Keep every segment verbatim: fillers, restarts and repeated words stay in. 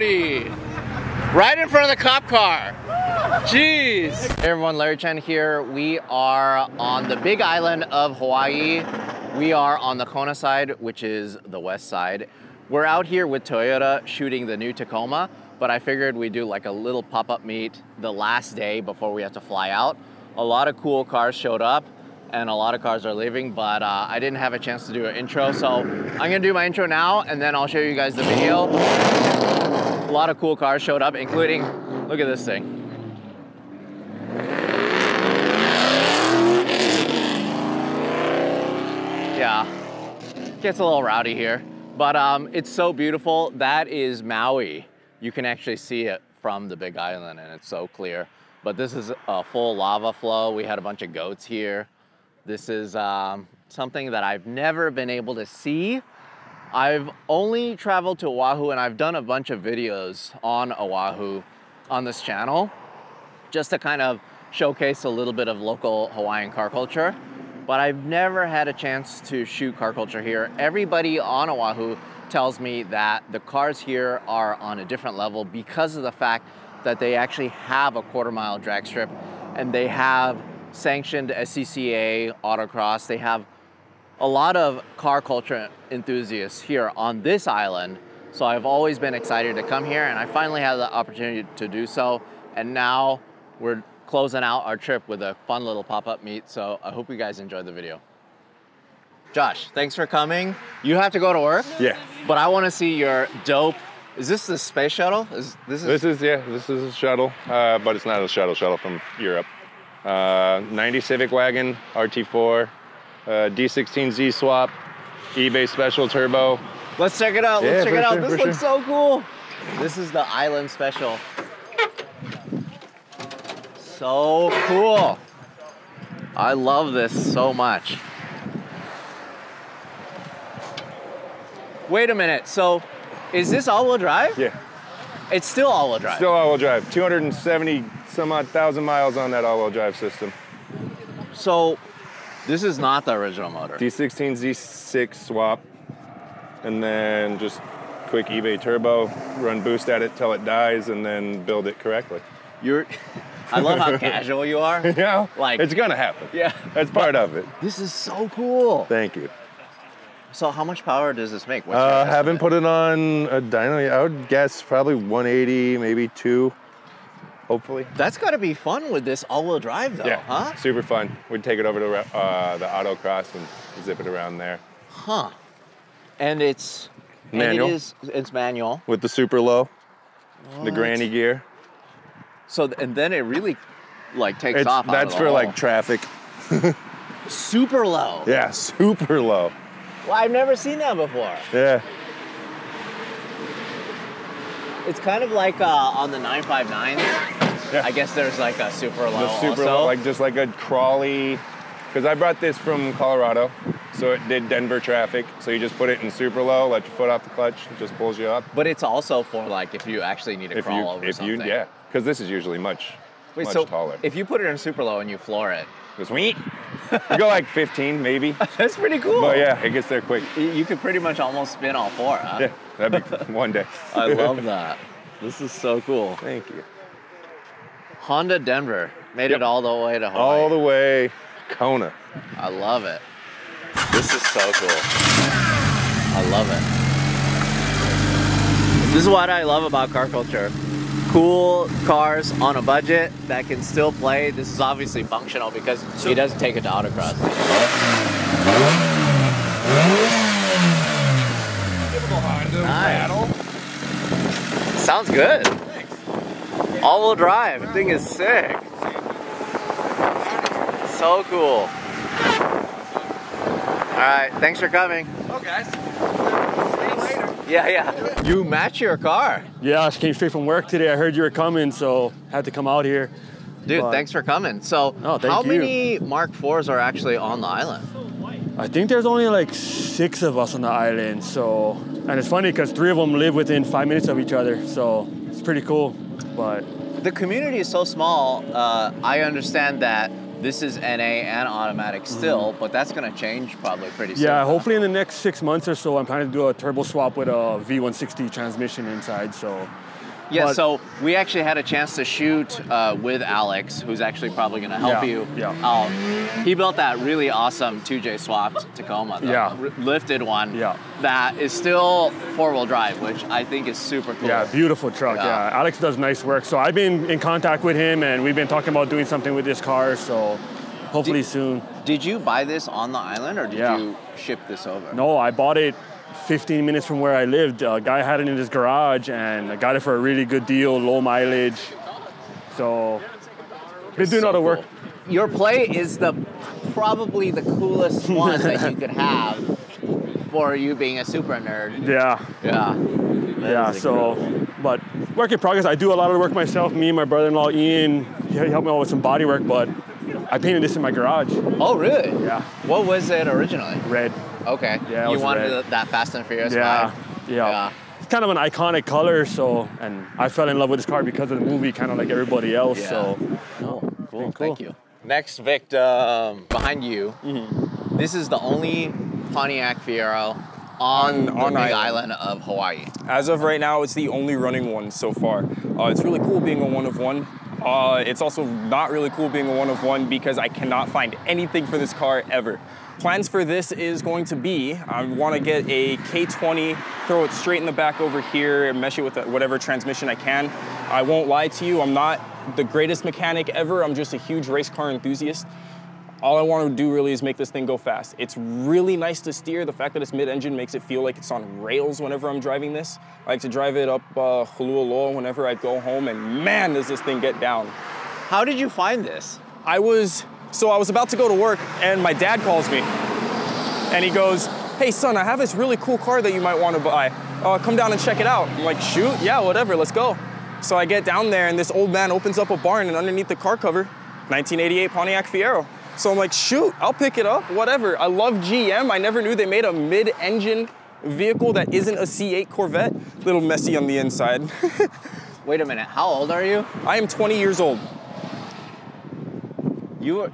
Howdy. Right in front of the cop car. Jeez. Hey everyone, Larry Chen here. We are on the big island of Hawaii. We are on the Kona side, which is the west side. We're out here with Toyota shooting the new Tacoma, but I figured we'd do like a little pop-up meet the last day before we have to fly out. A lot of cool cars showed up and a lot of cars are leaving, but uh, I didn't have a chance to do an intro, so I'm gonna do my intro now and then I'll show you guys the video. A lot of cool cars showed up, including, look at this thing. Yeah, gets a little rowdy here, but um, it's so beautiful. That is Maui. You can actually see it from the big island and it's so clear. But this is a full lava flow. We had a bunch of goats here. This is um, something that I've never been able to see. I've only traveled to Oahu and I've done a bunch of videos on Oahu on this channel just to kind of showcase a little bit of local Hawaiian car culture. But I've never had a chance to shoot car culture here. Everybody on Oahu tells me that the cars here are on a different level because of the fact that they actually have a quarter mile drag strip and they have sanctioned S C C A autocross. They have a lot of car culture enthusiasts here on this island. So I've always been excited to come here and I finally had the opportunity to do so. And now we're closing out our trip with a fun little pop-up meet. So I hope you guys enjoyed the video. Josh, thanks for coming. You have to go to work. Yeah. But I want to see your dope. Is this the space shuttle? Is this is This is yeah, this is a shuttle, uh, but it's not a shuttle shuttle from Europe. Uh, ninety Civic wagon, R T four, uh, D sixteen Z-Swap, eBay special turbo. Let's check it out. Yeah, Let's check it out. Sure, this looks sure. so cool. This is the island special. So cool. I love this so much. Wait a minute. So is this all-wheel drive? Yeah. It's still all-wheel drive? Still all-wheel drive. two hundred seventy some odd thousand miles on that all-wheel drive system. So this is not the original motor. D sixteen Z six swap. And then just quick eBay turbo, run boost at it till it dies, and then build it correctly. You're... I love how casual you are. Yeah, like it's gonna happen. Yeah, that's part of it. This is so cool. Thank you. So, how much power does this make? I uh, haven't put it on a dyno yet. I would guess probably one eighty, maybe two. Hopefully. That's gotta be fun with this all-wheel drive, though. Yeah, huh? Super fun. We'd take it over to uh, the autocross and zip it around there. Huh? And it's manual. And it is, it's manual with the super low, what? the granny gear. So, and then it really like takes it's, off. That's for hole. like traffic. Super low. Yeah, super low. Well, I've never seen that before. Yeah. It's kind of like uh, on the nine five nine. Yeah. I guess there's like a super low the super also. low, like just like a crawly, because I brought this from Colorado. So it did Denver traffic. So you just put it in super low, let your foot off the clutch, it just pulls you up. But it's also for like if you actually need to if crawl you, over if something. You, yeah. Because this is usually much, Wait, much so taller. If you put it in super low and you floor it, it's sweet. You go like fifteen, maybe. That's pretty cool. But yeah, it gets there quick. You could pretty much almost spin all four, huh? Yeah, that'd be one day. I love that. This is so cool. Thank you. Honda Denver made yep. it all the way to Hawaii. All the way Kona. I love it. This is so cool. I love it. This is what I love about car culture. Cool cars on a budget that can still play. This is obviously functional because he doesn't take it to autocross. Nice. Sounds good. All-wheel drive. The thing is sick. So cool. All right, thanks for coming. Oh, guys. See you later. Yeah, yeah. You match your car. Yeah, I just came straight from work today. I heard you were coming, so I had to come out here. Dude, but thanks for coming. So no, how you. many Mark fours are actually on the island? I think there's only like six of us on the island. So, and it's funny because three of them live within five minutes of each other. So it's pretty cool. But the community is so small. Uh, I understand that. This is N A and automatic still, mm-hmm. but that's gonna change probably pretty soon. Yeah, hopefully in the next six months or so, I'm planning to do a turbo swap with a V one sixty transmission inside, so Yeah, but so we actually had a chance to shoot uh, with Alex, who's actually probably going to help yeah, you yeah. out. He built that really awesome two J swapped Tacoma, the yeah. r lifted one, yeah. that is still four-wheel drive, which I think is super cool. Yeah, beautiful truck, yeah. yeah. Alex does nice work, so I've been in contact with him, and we've been talking about doing something with this car, so hopefully did, soon. Did you buy this on the island, or did yeah. you ship this over? No, I bought it fifteen minutes from where I lived. A guy had it in his garage, and I got it for a really good deal, low mileage. So, been doing all the work. Your play is the probably the coolest one that you could have for you being a super nerd. Yeah. Yeah. That yeah, so, cool. but work in progress. I do a lot of the work myself. Me and my brother-in-law, Ian, he helped me out with some body work, but I painted this in my garage. Oh, really? Yeah. What was it originally? Red. Okay. Yeah, you wanted red. that Fast and Furious yeah, vibe. Yeah. Yeah. It's kind of an iconic color, so, and I fell in love with this car because of the movie, kind of like everybody else, yeah. so. Oh, cool, cool. Thank you. Next, Vic, um, behind you, mm-hmm. this is the only Pontiac Fiero on, on, on the big island. island of Hawaii. As of right now, it's the only running one so far. Uh, it's really cool being a one of one. Uh, it's also not really cool being a one of one because I cannot find anything for this car ever. Plans for this is going to be, I want to get a K twenty, throw it straight in the back over here and mesh it with whatever transmission I can. I won't lie to you, I'm not the greatest mechanic ever. I'm just a huge race car enthusiast. All I want to do really is make this thing go fast. It's really nice to steer. The fact that it's mid-engine makes it feel like it's on rails whenever I'm driving this. I like to drive it up uh, Hulua Loa whenever I go home, and man, does this thing get down. How did you find this? I was... So I was about to go to work, and my dad calls me, and he goes, "Hey son, I have this really cool car that you might want to buy. Uh, come down and check it out." I'm like, "Shoot, yeah, whatever, let's go." So I get down there, and this old man opens up a barn, and underneath the car cover, nineteen eighty-eight Pontiac Fiero. So I'm like, "Shoot, I'll pick it up, whatever." I love G M. I never knew they made a mid-engine vehicle that isn't a C eight Corvette. A little messy on the inside. Wait a minute, how old are you? I am twenty years old. You're,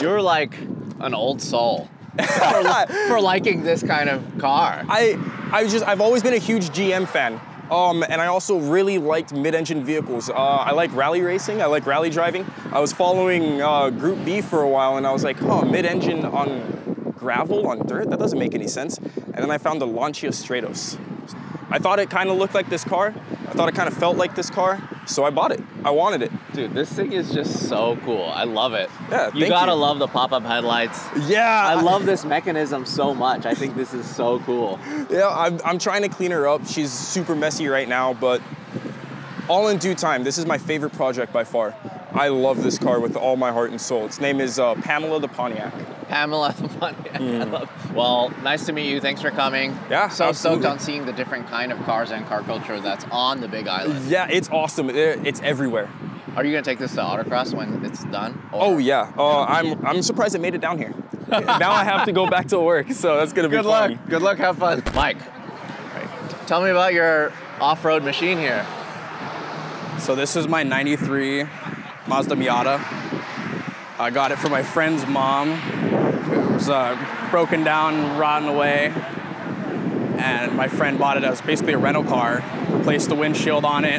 you're like an old soul for, for liking this kind of car. I, I just, I've always been a huge G M fan, um, and I also really liked mid-engine vehicles. Uh, I like rally racing. I like rally driving. I was following uh, Group B for a while, and I was like, "Huh, mid-engine on gravel, on dirt? That doesn't make any sense." And then I found the Lancia Stratos. I thought it kind of looked like this car. I thought it kind of felt like this car, so I bought it. I wanted it. Dude, this thing is just so cool. I love it. Yeah, thank you. You gotta love the pop-up headlights. Yeah. I love this mechanism so much. I think this is so cool. Yeah, I'm, I'm trying to clean her up. She's super messy right now, but all in due time. This is my favorite project by far. I love this car with all my heart and soul. Its name is uh, Pamela the Pontiac. Pamela the Pontiac. Mm. I love, well, nice to meet you. Thanks for coming. Yeah, so absolutely. Stoked on seeing the different kind of cars and car culture that's on the Big Island. Yeah, it's awesome. It's everywhere. Are you gonna take this to autocross when it's done? Or? Oh yeah. Uh, I'm I'm surprised it made it down here. Now I have to go back to work, so that's gonna be good fun. luck. Good luck. Have fun, Mike. Right. Tell me about your off-road machine here. So this is my ninety-three Mazda Miata. I got it from my friend's mom. It was uh, broken down, rotten away, and my friend bought it as basically a rental car, replaced the windshield on it.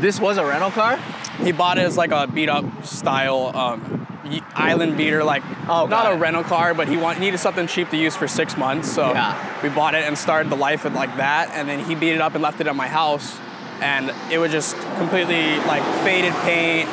This was a rental car? He bought it as like a beat-up style um, island beater, like oh, not a rental car, but he wanted, needed something cheap to use for six months, so yeah. we bought it and started the life with like that, and then he beat it up and left it at my house, and it was just completely like faded paint,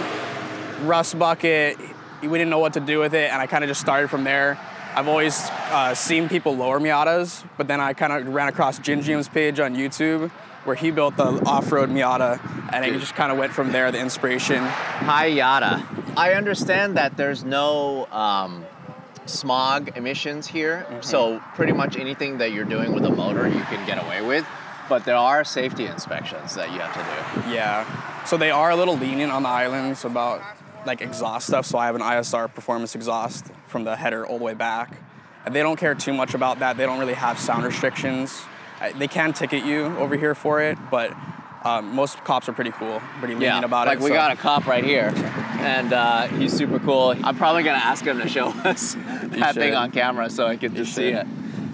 rust bucket. We didn't know what to do with it, and I kind of just started from there. I've always uh, seen people lower Miatas, but then I kind of ran across Jin Jim's page on YouTube where he built the off-road Miata, and Dude. it just kind of went from there, the inspiration. Hi, Yada. I understand that there's no um, smog emissions here, mm-hmm. so pretty much anything that you're doing with a motor you can get away with, but there are safety inspections that you have to do. Yeah, so they are a little lenient on the islands about like exhaust stuff, so I have an I S R performance exhaust from the header all the way back. And they don't care too much about that. They don't really have sound restrictions. They can ticket you over here for it, but um, most cops are pretty cool, pretty lenient yeah, about like it. Like we so. got a cop right here, and uh, he's super cool. I'm probably gonna ask him to show us that should. thing on camera so I get to see it.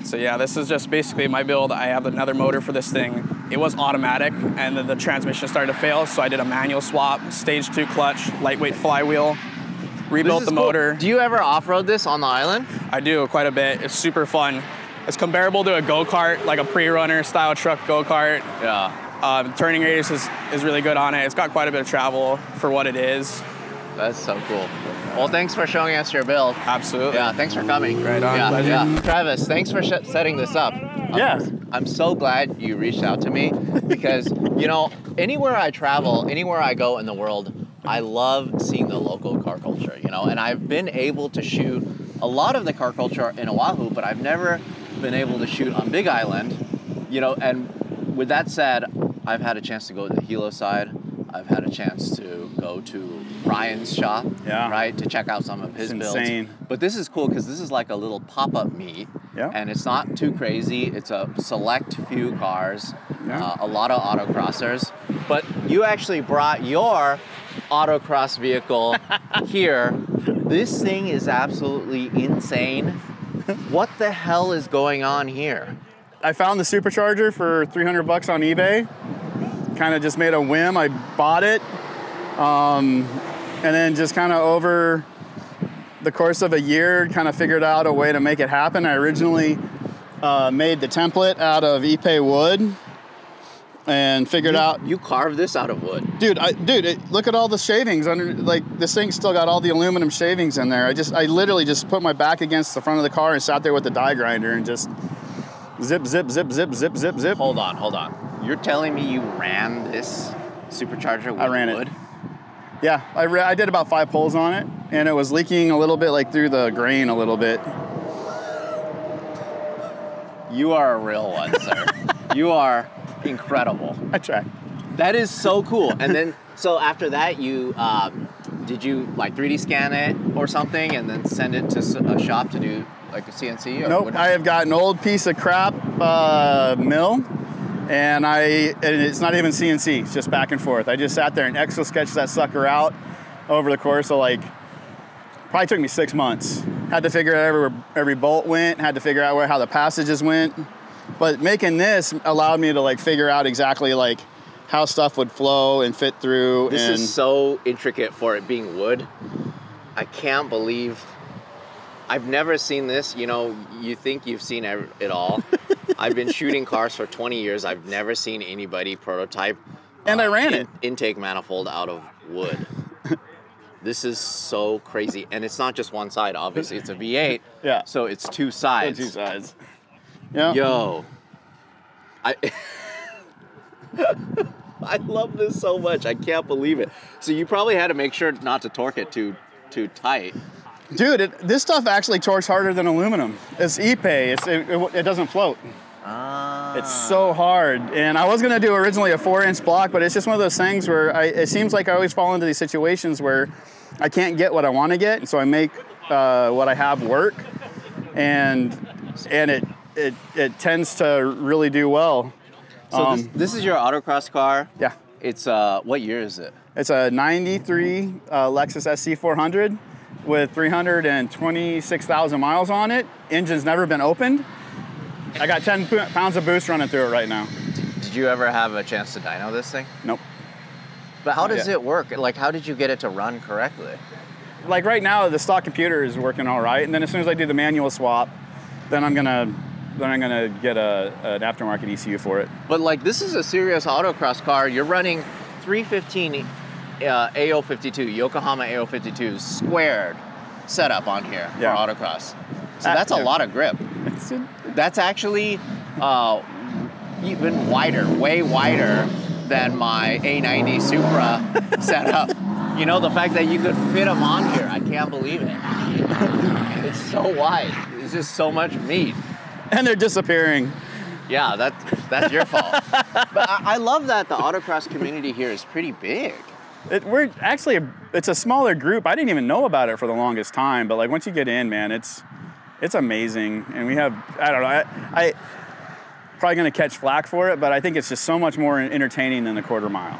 So yeah, this is just basically my build. I have another motor for this thing. It was automatic, and then the transmission started to fail, so I did a manual swap, stage two clutch, lightweight flywheel, rebuilt the motor. Cool. Do you ever off-road this on the island? I do, quite a bit. It's super fun. It's comparable to a go-kart, like a pre-runner style truck go-kart. Yeah. Uh, turning radius is, is really good on it. It's got quite a bit of travel for what it is. That's so cool. Well, thanks for showing us your build. Absolutely. Yeah, thanks for coming. Right on. Yeah, yeah. Travis, thanks for sh setting this up. Um, yeah. I'm so glad you reached out to me because, you know, anywhere I travel, anywhere I go in the world, I love seeing the local car culture, you know, and I've been able to shoot a lot of the car culture in Oahu, but I've never been able to shoot on Big Island, you know, and with that said, I've had a chance to go to the Hilo side. I've had a chance to go to Ryan's shop, yeah. right, to check out some of his builds. It's insane. But this is cool because this is like a little pop-up meet, yeah. and it's not too crazy. It's a select few cars, yeah. uh, a lot of autocrossers. But you actually brought your autocross vehicle here. This thing is absolutely insane. What the hell is going on here? I found the supercharger for three hundred bucks on eBay. Kind of just made a whim. I bought it. Um, and then just kind of over the course of a year, kind of figured out a way to make it happen. I originally uh, made the template out of ipe wood and figured you, out. You carved this out of wood. Dude, I, dude, it, look at all the shavings under, like this thing's still got all the aluminum shavings in there. I just, I literally just put my back against the front of the car and sat there with the die grinder and just zip, zip, zip, zip, zip, zip, zip. Hold on, hold on. You're telling me you ran this supercharger with I ran wood? It. Yeah, I, ra I did about five pulls on it, and it was leaking a little bit, like through the grain a little bit. You are a real one, sir. You are incredible. I try. That is so cool. And then, so after that, you um, did you like three D scan it or something, and then send it to a shop to do like a C N C? Or nope. Whatever? I have got an old piece of crap uh, mill. And I, and it's not even C N C, it's just back and forth. I just sat there and Excel sketched that sucker out over the course of like, probably took me six months. Had to figure out every, every bolt went, had to figure out where, how the passages went. But making this allowed me to like figure out exactly like how stuff would flow and fit through. This and is so intricate for it being wood. I can't believe, I've never seen this. You know, you think you've seen it all. I've been shooting cars for twenty years. I've never seen anybody prototype and uh, I ran in, it intake manifold out of wood. This is so crazy, and it's not just one side. Obviously, it's a V eight. Yeah. So it's two sides. It's two sides. Yeah. Yo, I I love this so much. I can't believe it. So you probably had to make sure not to torque it too too tight. Dude, it, this stuff actually torques harder than aluminum. It's ipe. It's, it, it, it doesn't float. Ah. It's so hard. And I was going to do originally a four-inch block, but it's just one of those things where I, it seems like I always fall into these situations where I can't get what I want to get, and so I make uh, what I have work, and and it it it tends to really do well. So um, this, this is your autocross car. Yeah. It's uh, what year is it? It's a ninety-three uh, Lexus S C four hundred. With three hundred twenty-six thousand miles on it. Engine's never been opened. I got ten pounds of boost running through it right now. Did you ever have a chance to dyno this thing? Nope. But how Not does yet. It work? Like, how did you get it to run correctly? Like right now, the stock computer is working all right. And then as soon as I do the manual swap, then I'm gonna, then I'm gonna get a, an aftermarket E C U for it. But like, this is a serious autocross car. You're running three fifteen. Uh, A O fifty-two, Yokohama A O fifty-two squared setup on here yeah. for autocross. So that's a lot of grip. That's actually uh, even wider, way wider than my A ninety Supra setup. You know, the fact that you could fit them on here, I can't believe it. It's so wide. It's just so much meat. And they're disappearing. Yeah, that, that's your fault. But I, I love that the autocross community here is pretty big. It, we're actually, a, it's a smaller group. I didn't even know about it for the longest time, but like once you get in, man, it's it's amazing. And we have, I don't know, I, I probably gonna catch flack for it, but I think it's just so much more entertaining than the quarter mile,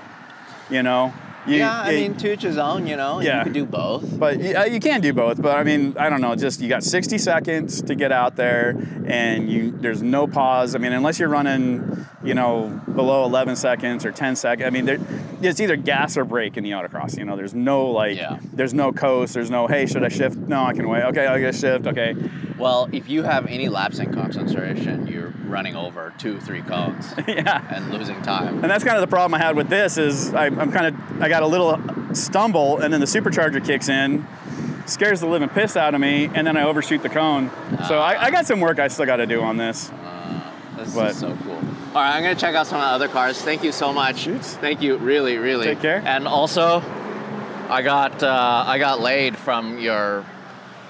you know? You, yeah, it, I mean, to each his own, you know, yeah. You could do both. But you, you can do both, but I mean, I don't know, just you got sixty seconds to get out there, and you there's no pause. I mean, unless you're running, you know, below eleven seconds or ten seconds, I mean, there, it's either gas or brake in the autocross, you know, there's no, like, yeah. there's no coast, there's no, hey, should I shift? No, I can wait, okay, I'll get a shift, okay. Well, if you have any lapse in concentration, you're running over two, three cones yeah. and losing time. And that's kind of the problem I had with this is I, I'm kind of, I got a little stumble and then the supercharger kicks in, scares the living piss out of me, and then I overshoot the cone. Uh, so I, I got some work I still got to do on this. Uh, this but. is so cool. All right, I'm going to check out some of the other cars. Thank you so much. Oops. Thank you, really, really. Take care. And also, I got, uh, I got laid from your...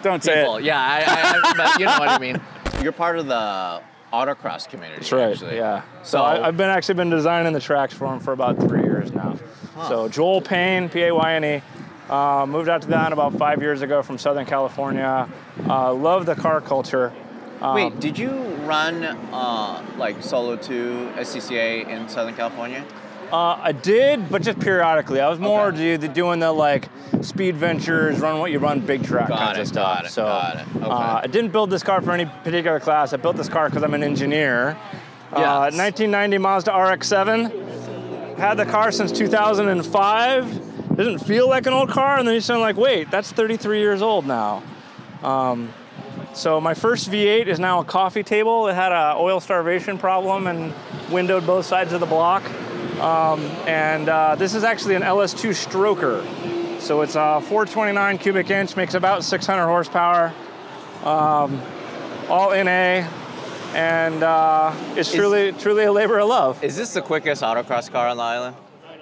Don't people. say it. Yeah, I, I, but you know what I mean. You're part of the autocross community. That's right. Actually. Yeah. So, so I, I've been actually been designing the tracks for him for about three years now. Huh. So Joel Payne, P A Y N E, uh, moved out to that about five years ago from Southern California. Uh, love the car culture. Um, Wait, did you run uh, like Solo Two S C C A in Southern California? Uh, I did, but just periodically. I was more okay. do, doing the like speed ventures, run what you run, big track got kinds it, of stuff. Got it, so got it. Okay. Uh, I didn't build this car for any particular class. I built this car because I'm an engineer. Yeah. Uh, nineteen ninety Mazda R X seven. Had the car since two thousand five. Didn't feel like an old car, and then you sound like, wait, that's thirty-three years old now. Um, so my first V eight is now a coffee table. It had an oil starvation problem and windowed both sides of the block. Um, and uh, this is actually an L S two stroker. So it's uh, four twenty-nine cubic inch, makes about six hundred horsepower, um, all N A, and uh, it's is, truly truly a labor of love. Is this the quickest autocross car on the island?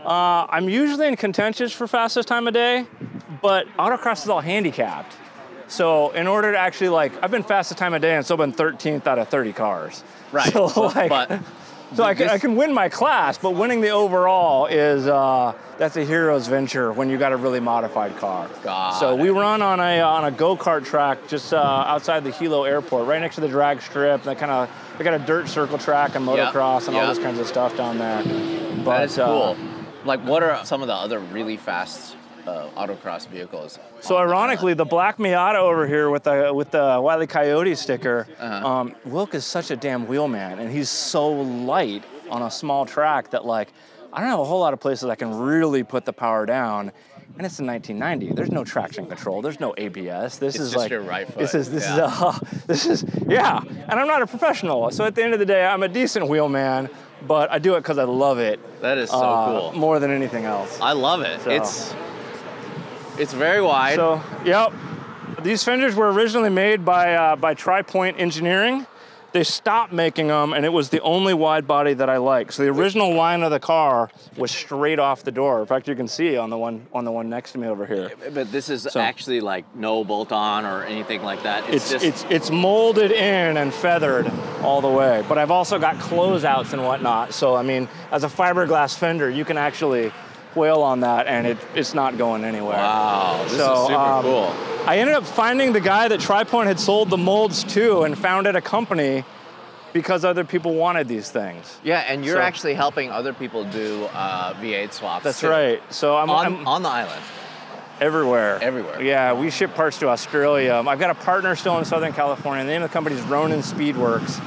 Uh, I'm usually in contention for fastest time of day, but autocross is all handicapped. So in order to actually like, I've been fastest time of day and still been thirteenth out of thirty cars. Right, so, but, like, but So I can, I can win my class, but winning the overall is, uh, that's a hero's venture when you got a really modified car. Got so we it. run on a on a go-kart track just uh, outside the Hilo airport, right next to the drag strip. That kind of, they got a dirt circle track and motocross yep. and yep. all those kinds of stuff down there. But, that is cool. Uh, like what are some of the other really fast uh, autocross vehicles? So ironically, the black Miata over here with the with the Wile E. Coyote sticker, uh-huh. um, Wilk is such a damn wheel man, and he's so light on a small track that like, I don't have a whole lot of places I can really put the power down. And it's in nineteen ninety. There's no traction control. There's no A B S. This it's is just like your right foot. This is this yeah. is uh, this is yeah. And I'm not a professional, so at the end of the day, I'm a decent wheel man, but I do it because I love it. That is so uh, cool. More than anything else. I love it. So. It's. It's very wide. So, yep. These fenders were originally made by uh, by Tripoint Engineering. They stopped making them, and it was the only wide body that I liked. So the original line of the car was straight off the door. In fact, you can see on the one on the one next to me over here. But this is so, actually like no bolt-on or anything like that. It's it's, just... it's it's molded in and feathered all the way. But I've also got closeouts and whatnot. So I mean, as a fiberglass fender, you can actually whale on that, and it, it's not going anywhere. Wow, this so, is super um, cool. I ended up finding the guy that TriPoint had sold the molds to and founded a company because other people wanted these things. Yeah, and you're so, actually helping other people do uh, V eight swaps. That's too. right. So I'm on, I'm on the island. Everywhere. Everywhere. Yeah, we ship parts to Australia. I've got a partner still in Southern California. The name of the company is Ronin Speedworks.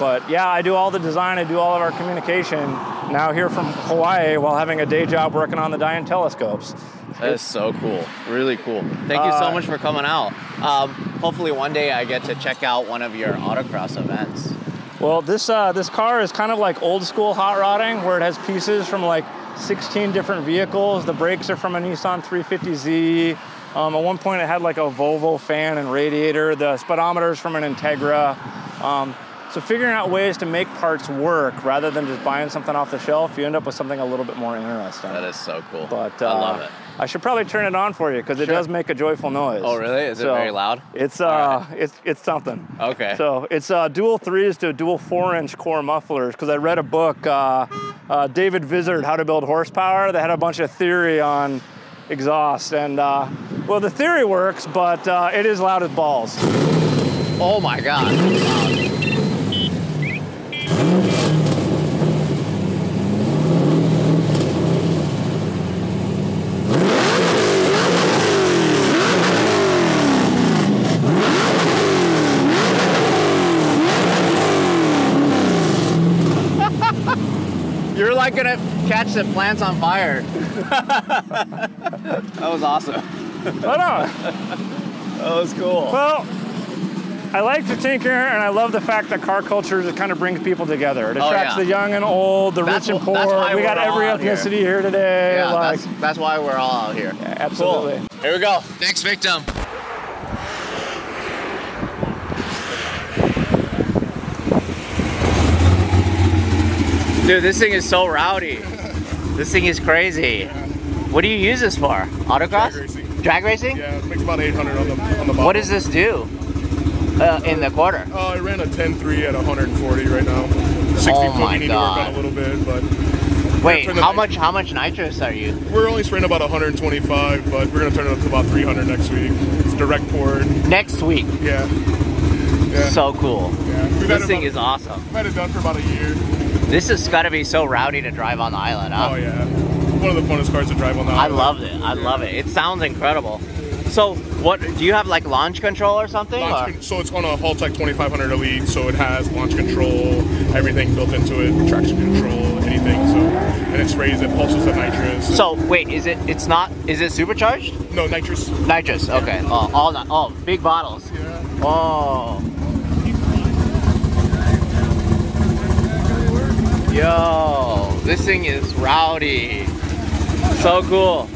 But yeah, I do all the design, I do all of our communication, now here from Hawaii while having a day job working on the Dian telescopes. That is so cool, really cool. Thank you uh, so much for coming out. Um, hopefully one day I get to check out one of your autocross events. Well, this, uh, this car is kind of like old school hot rodding where it has pieces from like sixteen different vehicles. The brakes are from a Nissan three fifty Z. Um, at one point it had like a Volvo fan and radiator. The speedometer's from an Integra. Um, So figuring out ways to make parts work rather than just buying something off the shelf, you end up with something a little bit more interesting. That is so cool. But, uh, I love it. I should probably turn it on for you because it sure. does make a joyful noise. Oh, really? Is so it very loud? It's uh, right. it's it's something. Okay. So it's uh, dual threes to dual four-inch core mufflers because I read a book, uh, uh, David Vizard, How to Build Horsepower. They had a bunch of theory on exhaust, and uh, well, the theory works, but uh, it is loud as balls. Oh my God. Wow. gonna catch the plants on fire. That was awesome. Right on. That was cool. Well, I like to tinker, and I love the fact that car culture kind of brings people together. It attracts oh, yeah. the young and old, the that's rich and poor. We got every ethnicity here. here today. Yeah, like, that's, that's why we're all out here. Yeah, absolutely. Cool. Here we go. Next victim. Dude, this thing is so rowdy. This thing is crazy. Yeah. What do you use this for? Autocross? Drag racing. Drag racing? Yeah, it makes about eight hundred on the, on the bottom. What does this do? Uh, in the quarter. Oh, uh, I ran a ten three at one forty right now. sixty oh foot, we need God. to work on a little bit, but. Wait, how much how much nitrous are you? We're only spraying about one twenty-five, but we're gonna turn it up to about three hundred next week. It's direct poured. Next week? Yeah. yeah. So cool. Yeah. This thing about, is awesome. We've had it done for about a year. This has gotta be so rowdy to drive on the island, huh? Oh yeah. One of the funnest cars to drive on the island. I loved it, I yeah. love it. It sounds incredible. So what, do you have like launch control or something? Launch, or? So it's on a Haltech twenty-five hundred Elite, so it has launch control, everything built into it, traction control, anything. So, and it sprays, it pulses the nitrous. So wait, is it, it's not, is it supercharged? No, nitrous. Nitrous, okay. Yeah. Oh, all, oh, big bottles. Yeah. Oh. Yo, this thing is rowdy. So cool.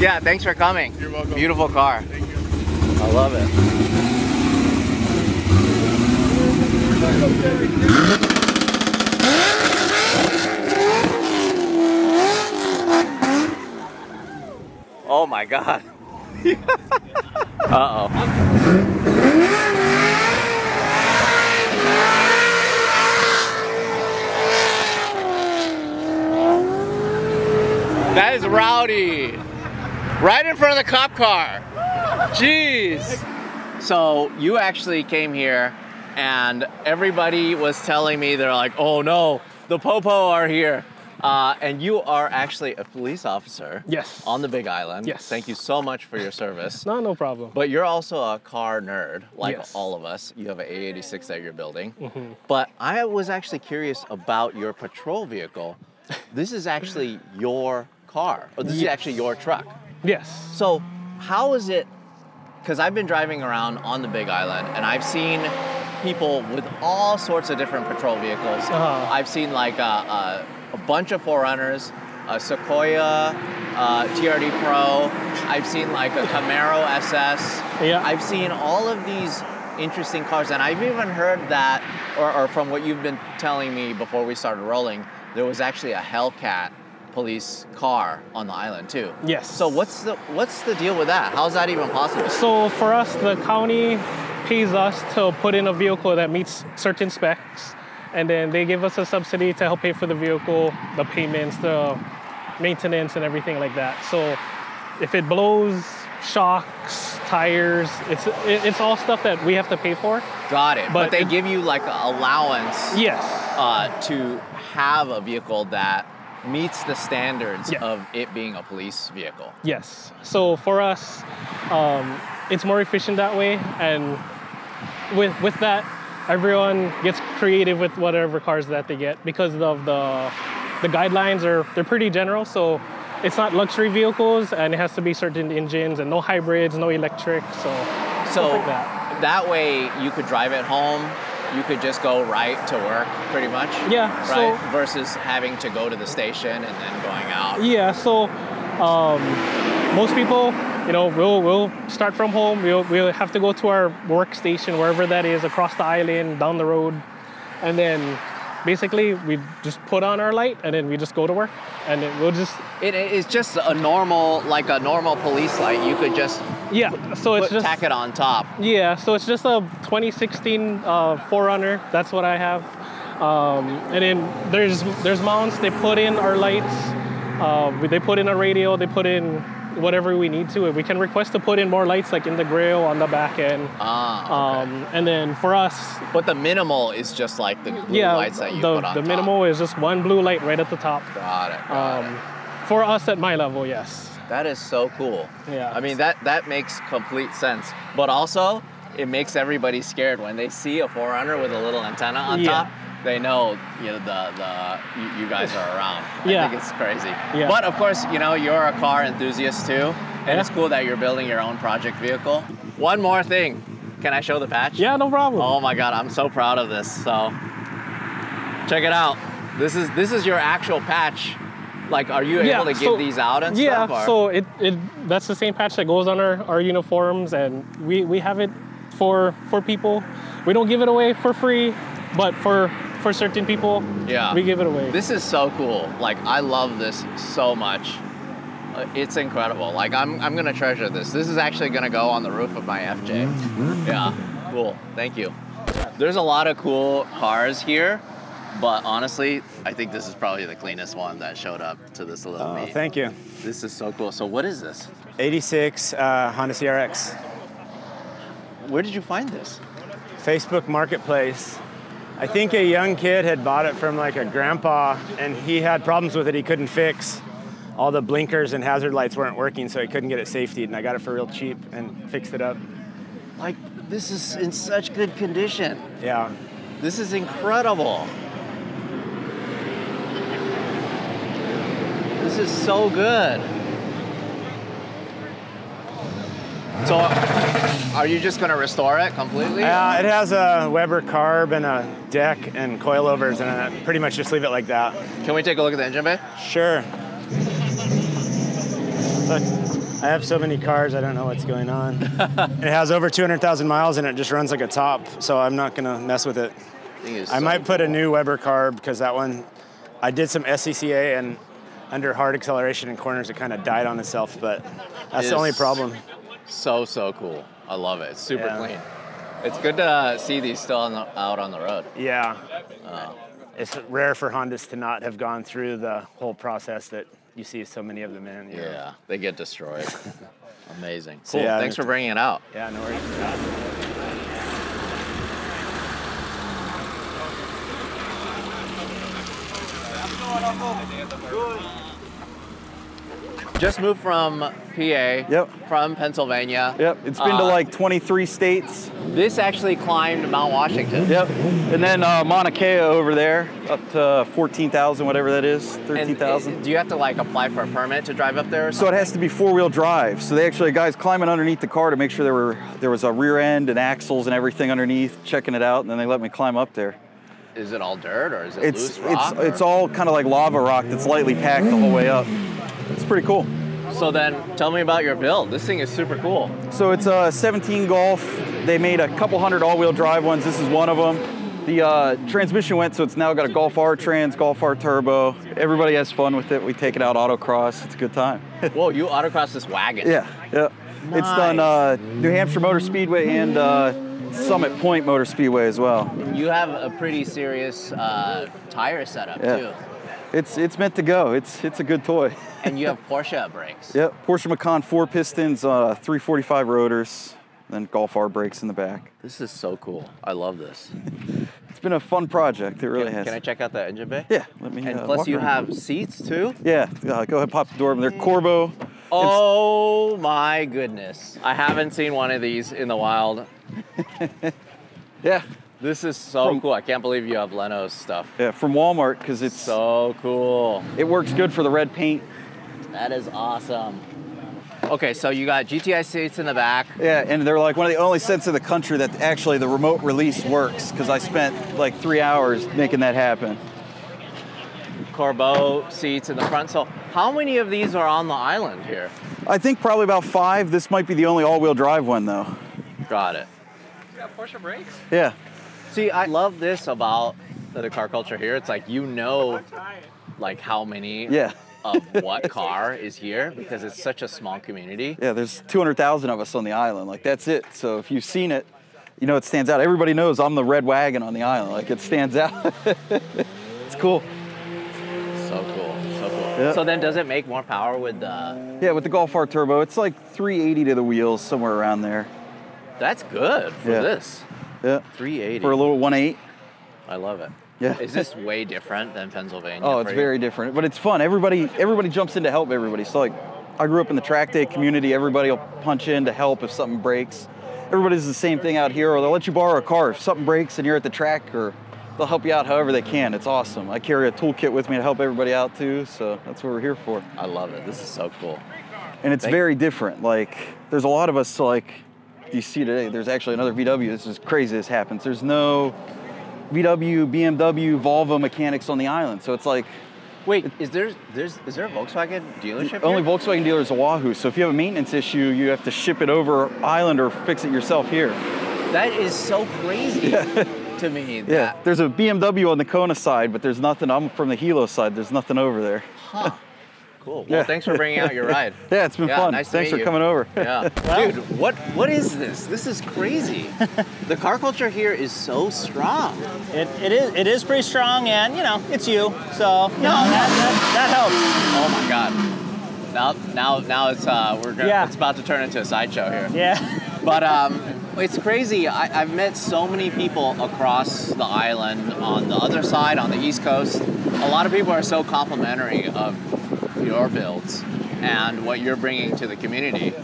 Yeah, thanks for coming. You're welcome. Beautiful car. Thank you. I love it. Oh my God. Uh-oh. That is rowdy. Right in front of the cop car. Jeez. So you actually came here and everybody was telling me, they're like, oh no, the Popo are here. Uh, and you are actually a police officer. Yes. On the Big Island. Yes. Thank you so much for your service. No, no problem. But you're also a car nerd, like yes. all of us. You have an A eighty-six that you're building. Mm-hmm. But I was actually curious about your patrol vehicle. This is actually your car, or this yes. is actually your truck. Yes. So how is it, because I've been driving around on the Big Island and I've seen people with all sorts of different patrol vehicles. Uh-huh. I've seen like a, a, a bunch of four runners, a Sequoia, a T R D Pro. I've seen like a Camaro S S. Yeah. I've seen all of these interesting cars, and I've even heard that, or, or from what you've been telling me before we started rolling, there was actually a Hellcat police car on the island too. Yes. So what's the what's the deal with that? How's that even possible? So for us, the county pays us to put in a vehicle that meets certain specs, and then they give us a subsidy to help pay for the vehicle, the payments, the maintenance, and everything like that. So if it blows, shocks, tires, it's it's all stuff that we have to pay for. Got it. But, but they it, give you like an allowance. Yes. Uh, to have a vehicle that meets the standards yeah. of it being a police vehicle. Yes. So for us, um, it's more efficient that way, and with with that, everyone gets creative with whatever cars that they get, because of the the guidelines are they're pretty general. So it's not luxury vehicles, and it has to be certain engines, and no hybrids, no electric. So so like that. that way you could drive it home. You could just go right to work, pretty much. Yeah. Right. So, versus having to go to the station and then going out. Yeah. So, um, most people, you know, we'll we'll start from home. We'll we'll have to go to our workstation, wherever that is, across the island, down the road, and then basically we just put on our light and then we just go to work, and it we'll just. It is just a normal, like a normal police light. You could just. Yeah, so it's just... tack it on top. Yeah, so it's just a twenty sixteen uh, four runner. That's what I have. Um, and then there's there's mounts. They put in our lights. Uh, they put in a radio. They put in whatever we need to. We can request to put in more lights, like in the grill, on the back end. Ah, okay. Um, and then for us... But the minimal is just like the blue yeah, lights that you the, put on the top. The minimal is just one blue light right at the top. Got it, got um, it. For us at my level, yes. That is so cool. Yeah. I mean, that, that makes complete sense. But also, it makes everybody scared when they see a four runner with a little antenna on yeah. top. they know, you know, the the you, you guys are around. Yeah. I think it's crazy. Yeah. But of course, you know, you're a car enthusiast too, and yeah. it's cool that you're building your own project vehicle. One more thing. Can I show the patch? Yeah, no problem. Oh my God, I'm so proud of this. So check it out. This is this is your actual patch. Like, are you able yeah, to give so, these out and yeah, stuff? Yeah, so it, it that's the same patch that goes on our, our uniforms, and we, we have it for for people. We don't give it away for free, but for for certain people, yeah, we give it away. This is so cool. Like, I love this so much. It's incredible. Like, I'm I'm gonna treasure this. This is actually gonna go on the roof of my F J. Yeah, cool. Thank you. There's a lot of cool cars here, but honestly, I think this is probably the cleanest one that showed up to this little uh, meet. Thank you. This is so cool. So what is this? eighty-six uh, Honda C R X. Where did you find this? Facebook Marketplace. I think a young kid had bought it from like a grandpa, and he had problems with it he couldn't fix. All the blinkers and hazard lights weren't working, so he couldn't get it safety, and I got it for real cheap and fixed it up. Like, this is in such good condition. Yeah. This is incredible. This is so good. So, are you just gonna restore it completely? Yeah, uh, it has a Weber carb and a deck and coilovers, and I pretty much just leave it like that. Can we take a look at the engine bay? Sure. Look, I have so many cars, I don't know what's going on. It has over two hundred thousand miles, and it just runs like a top, so I'm not gonna mess with it. I, I so might put cool. a new Weber carb, because that one, I did some S C C A, and under hard acceleration and corners, it kind of died on itself, but that's it the only problem. So, so cool. I love it. It's super yeah. clean. It's good to see these still on the, out on the road. Yeah. Uh, it's rare for Hondas to not have gone through the whole process that you see so many of them in. Yeah, know. They get destroyed. Amazing. Cool. So yeah, thanks for bringing it out. Yeah, no worries. Good. Just moved from P A, yep. from Pennsylvania. Yep, it's been uh, to like twenty-three states. This actually climbed Mount Washington. Yep, and then uh, Mauna Kea over there, up to fourteen thousand, whatever that is, thirteen thousand. Do you have to like apply for a permit to drive up there or something? So it has to be four-wheel drive. So they actually, guys climbing underneath the car to make sure there were there was a rear end and axles and everything underneath, checking it out, and then they let me climb up there. Is it all dirt or is it it's, loose rock? It's, it's all kind of like lava rock that's lightly packed the whole way up. It's pretty cool. So then, tell me about your build. This thing is super cool. So it's a seventeen Golf. They made a couple hundred all-wheel drive ones. This is one of them. The uh, transmission went, so it's now got a Golf R trans, Golf R turbo. Everybody has fun with it. We take it out autocross. It's a good time. Whoa, you autocross this wagon. Yeah, yeah. Nice. It's done uh, New Hampshire Motor Speedway and uh, Summit Point Motor Speedway as well. You have a pretty serious uh, tire setup yeah. too. It's it's meant to go. It's it's a good toy. And you have Porsche brakes. Yep, Porsche Macan four pistons, uh, three forty-five rotors, then Golf R brakes in the back. This is so cool. I love this. It's been a fun project. It really can, has. Can I check out that engine bay? Yeah, let me. And uh, plus, walk you around. Have seats too. Yeah, uh, go ahead, pop the door open. They're Corbeau. Oh my goodness! I haven't seen one of these in the wild. Yeah. This is so from, cool. I can't believe you have Leno's stuff. Yeah, from Walmart, because it's so cool. It works good for the red paint. That is awesome. Okay, so you got G T I seats in the back. Yeah, and they're like one of the only sets in the country that actually the remote release works, because I spent like three hours making that happen. Corbeau seats in the front. So how many of these are on the island here? I think probably about five. This might be the only all-wheel drive one, though. Got it. You got Porsche brakes? Yeah. See, I love this about the car culture here. It's like, you know, like how many yeah. of what car is here, because it's such a small community. Yeah, there's two hundred thousand of us on the island. Like, that's it. So if you've seen it, you know it stands out. Everybody knows I'm the red wagon on the island. Like, it stands out. It's cool. So cool. So cool. Yep. So then does it make more power with the... Yeah, with the Golf R Turbo. It's like three eighty to the wheels, somewhere around there. That's good for yeah. this. Yeah. three eighty. For a little one eight. I love it. Yeah. Is this way different than Pennsylvania? Oh, it's very different, but it's fun. Everybody everybody jumps in to help everybody. So like, I grew up in the track day community. Everybody will punch in to help if something breaks. Everybody's the same thing out here, or they'll let you borrow a car if something breaks and you're at the track or they'll help you out however they can. It's awesome. I carry a toolkit with me to help everybody out too, so that's what we're here for. I love it. This is so cool. And it's Thank very different. Like, there's a lot of us, like you see today, there's actually another V W. This is crazy, this happens. There's no V W, B M W, Volvo mechanics on the island. So it's like, wait, is there, there's, is there a Volkswagen dealership? Only here? Volkswagen dealer is Oahu. So if you have a maintenance issue, you have to ship it over island or fix it yourself here. That is so crazy yeah. to me. That. Yeah, there's a B M W on the Kona side, but there's nothing. I'm from the Hilo side. There's nothing over there. Huh. Cool. Well, yeah. Thanks for bringing out your ride. Yeah, it's been yeah, fun. Nice thanks to meet for you. Coming over. Yeah. Well, dude, what what is this? This is crazy. The car culture here is so strong. It it is it is pretty strong, and you know it's you. So no, that, that that helps. Oh my God. Now now now it's uh we're gonna, yeah. it's about to turn into a sideshow here. Yeah. But um it's crazy. I, I've met so many people across the island, on the other side, on the East Coast. A lot of people are so complimentary of your builds and what you're bringing to the community.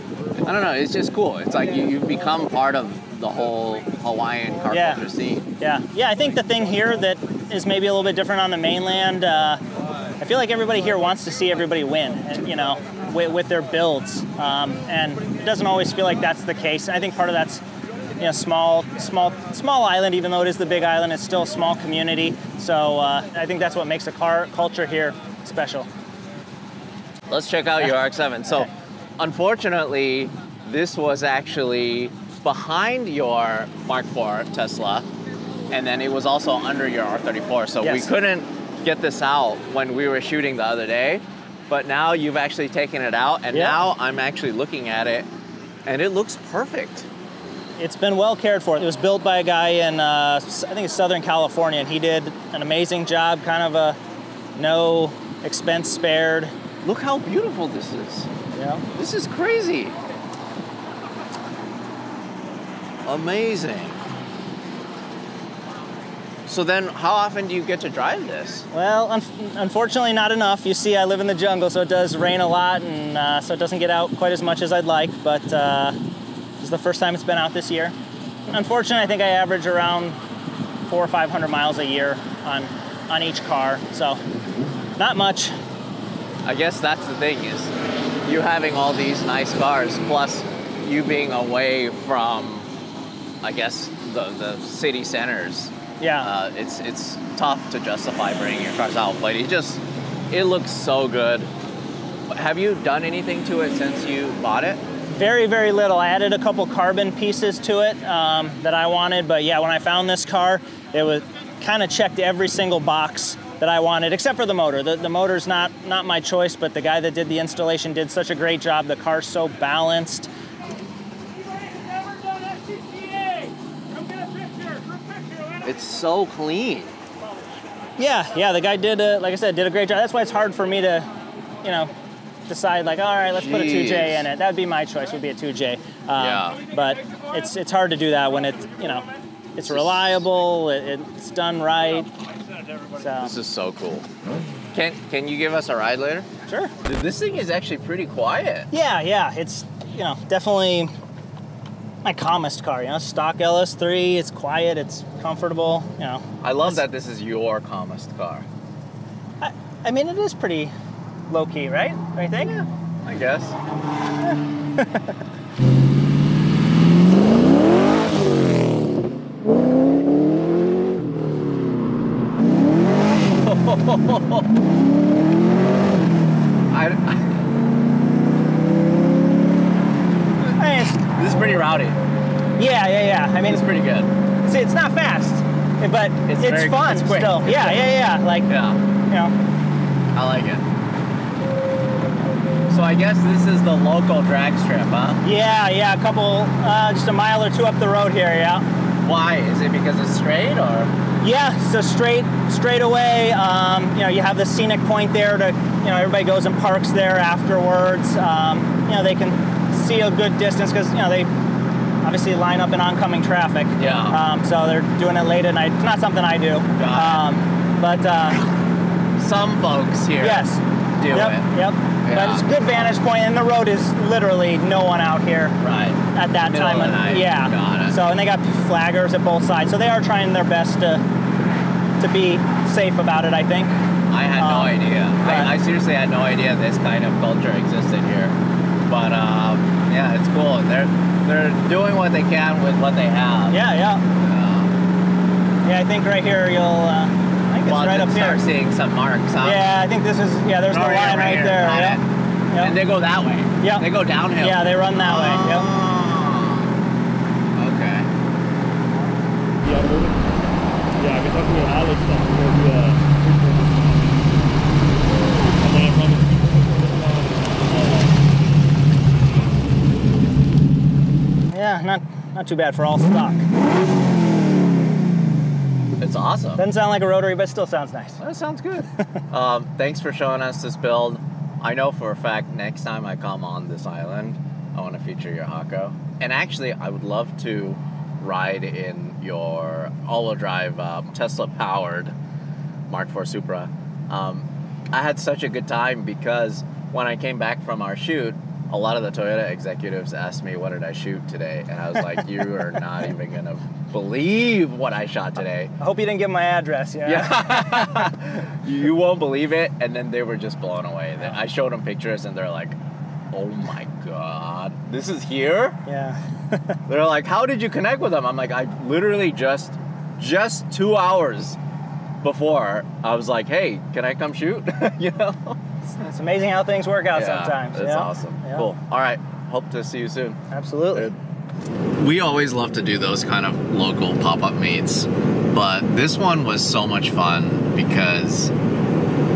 I don't know, it's just cool. It's like you, you've become part of the whole Hawaiian car yeah. culture scene. Yeah, yeah, I think the thing here that is maybe a little bit different on the mainland, uh, I feel like everybody here wants to see everybody win, and, you know, with, with their builds. Um, and it doesn't always feel like that's the case. I think part of that's, you know, small, small, small island, even though it is the big island, it's still a small community. So uh, I think that's what makes the car culture here special. Let's check out your R X seven. So, okay. Unfortunately, this was actually behind your Mark four Tesla, and then it was also under your R thirty-four. So yes. we couldn't get this out when we were shooting the other day, but now you've actually taken it out, and yeah. now I'm actually looking at it, and it looks perfect. It's been well cared for. It was built by a guy in, uh, I think it's Southern California, and he did an amazing job, kind of a no expense spared. Look how beautiful this is. Yeah. This is crazy. Amazing. So then how often do you get to drive this? Well, un unfortunately not enough. You see, I live in the jungle, so it does rain a lot, and uh, so it doesn't get out quite as much as I'd like, but uh, this is the first time it's been out this year. Unfortunately, I think I average around four or five hundred miles a year on, on each car, so not much. I guess that's the thing, is you having all these nice cars, plus you being away from, I guess, the, the city centers. Yeah. Uh, it's it's tough to justify bringing your cars out, but it just, it looks so good. Have you done anything to it since you bought it? Very, very little. I added a couple carbon pieces to it um, that I wanted, but yeah, when I found this car, it was kind of checked every single box that I wanted, except for the motor. The, the motor's not, not my choice, but the guy that did the installation did such a great job. The car's so balanced. It's so clean. Yeah, yeah, the guy did, a, like I said, did a great job. That's why it's hard for me to, you know, decide like, all right, let's Jeez. Put a two J in it. That'd be my choice, would be a two J. Um, yeah. But it's, it's hard to do that when it's, you know, it's reliable, it, it's done right. So. This is so cool. Can can you give us a ride later? Sure. This thing is actually pretty quiet. Yeah, yeah. It's, you know, definitely my calmest car, you know, stock L S three, it's quiet, it's comfortable, you know. I love that this is your calmest car. I, I mean, it is pretty low key, right? Don't you think? Yeah, I guess. Yeah. I, I, this is pretty rowdy. Yeah, yeah, yeah. I mean, it's pretty good. See, it's not fast, but it's, it's very, fun it's quick. Still. It's yeah, quick. yeah, yeah. Like, yeah. you know. I like it. So I guess this is the local drag strip, huh? Yeah, yeah. A couple, uh, just a mile or two up the road here, yeah. Why? Is it because it's straight, or? Yeah, so straight, straight away, um, you know, you have the scenic point there to, you know, everybody goes and parks there afterwards. Um, you know, they can see a good distance because, you know, they obviously line up in oncoming traffic. Yeah. Um, so they're doing it late at night. It's not something I do. Um, but uh, some folks here yes, do yep, it. Yep. Yeah. But it's a good vantage point, and the road is literally no one out here. Right. At that Middle time. Of the night. Yeah. Got it. So, and they got flaggers at both sides, so they are trying their best to to be safe about it, I think. I had um, no idea. I, I seriously had no idea this kind of culture existed here. But um, yeah, it's cool. They're they're doing what they can with what they have. Yeah, yeah. Um, yeah, I think right here you'll. Uh, I think it's well, right up start here. Seeing some marks. Huh? Yeah, I think this is. Yeah, there's oh, the yeah, line right, right there. Right? Yep. And they go that way. Yeah. They go downhill. Yeah, they run that oh. way. Yep. Okay. Yeah, I've been talking to Alex. I'm going to. Yeah, not not too bad for all stock. It's awesome. Doesn't sound like a rotary, but still sounds nice. That sounds good. um, thanks for showing us this build. I know for a fact next time I come on this island, I want to feature your Hako. And actually, I would love to ride in your all-wheel drive uh, Tesla-powered Mark four Supra. Um, I had such a good time because when I came back from our shoot, a lot of the Toyota executives asked me, what did I shoot today? And I was like, you are not even going to believe what I shot today. I hope you didn't give my address. Yeah. yeah. You won't believe it. And then they were just blown away. I showed them pictures and they're like, oh my God, this is here? Yeah. They're like, how did you connect with them? I'm like, I literally just, just two hours before, I was like, hey, can I come shoot? You know? It's amazing how things work out yeah, sometimes. That's yeah. awesome. Yeah. Cool. All right. Hope to see you soon. Absolutely. We always love to do those kind of local pop-up meets, but this one was so much fun because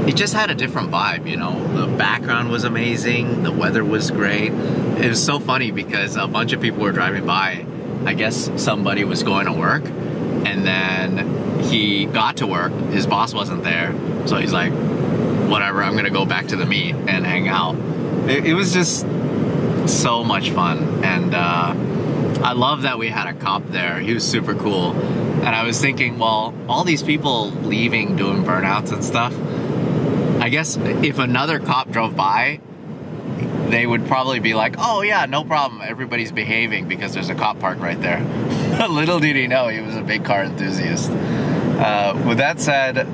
it just had a different vibe, you know. The background was amazing. The weather was great. It was so funny because a bunch of people were driving by. I guess somebody was going to work, and then he got to work. His boss wasn't there, so he's like, whatever, I'm gonna go back to the meet and hang out. It, it was just so much fun, and uh, I love that we had a cop there. He was super cool, and I was thinking, well, all these people leaving doing burnouts and stuff, I guess if another cop drove by, they would probably be like, oh yeah, no problem, everybody's behaving because there's a cop parked right there. Little did he know, he was a big car enthusiast. Uh, with that said,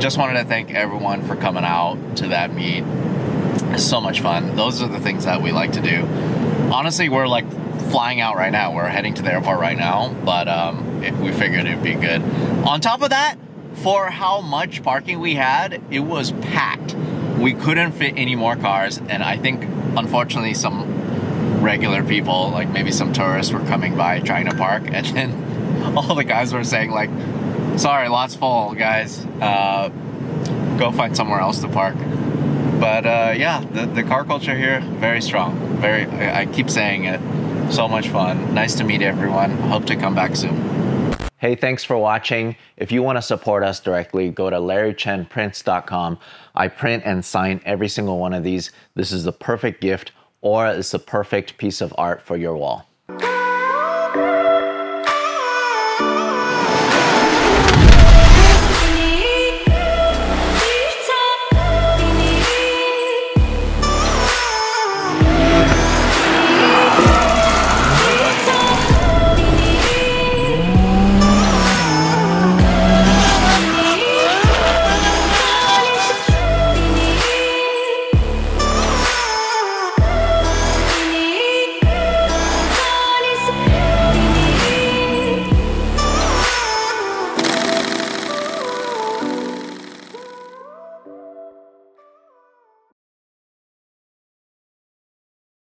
just wanted to thank everyone for coming out to that meet. It's so much fun. Those are the things that we like to do. Honestly, we're like flying out right now. We're heading to the airport right now, but um, it, we figured it'd be good. On top of that, for how much parking we had, it was packed. We couldn't fit any more cars, and I think, unfortunately, some regular people, like maybe some tourists, were coming by trying to park, and then all the guys were saying like, sorry, lot's full, guys. Uh, go find somewhere else to park. But uh, yeah, the, the car culture here, very strong. Very, I, I keep saying it. So much fun. Nice to meet everyone. Hope to come back soon. Hey, thanks for watching. If you want to support us directly, go to larry chen prints dot com. I print and sign every single one of these. This is the perfect gift, or it's the perfect piece of art for your wall.